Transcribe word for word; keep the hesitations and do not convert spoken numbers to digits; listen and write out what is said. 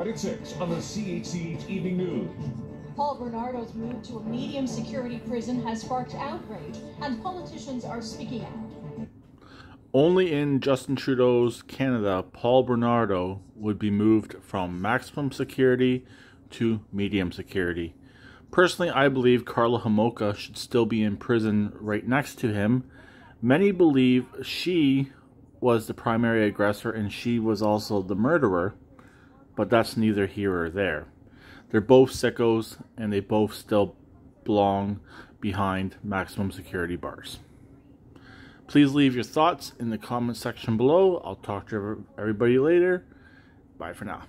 At six on the C H C H Evening News. Paul Bernardo's move to a medium security prison has sparked outrage, and politicians are speaking out. Only in Justin Trudeau's Canada, Paul Bernardo would be moved from maximum security to medium security. Personally, I believe Carla Homolka should still be in prison right next to him. Many believe she was the primary aggressor and she was also the murderer, but that's neither here or there. They're both sickos and they both still belong behind maximum security bars. Please leave your thoughts in the comment section below. I'll talk to everybody later. Bye for now.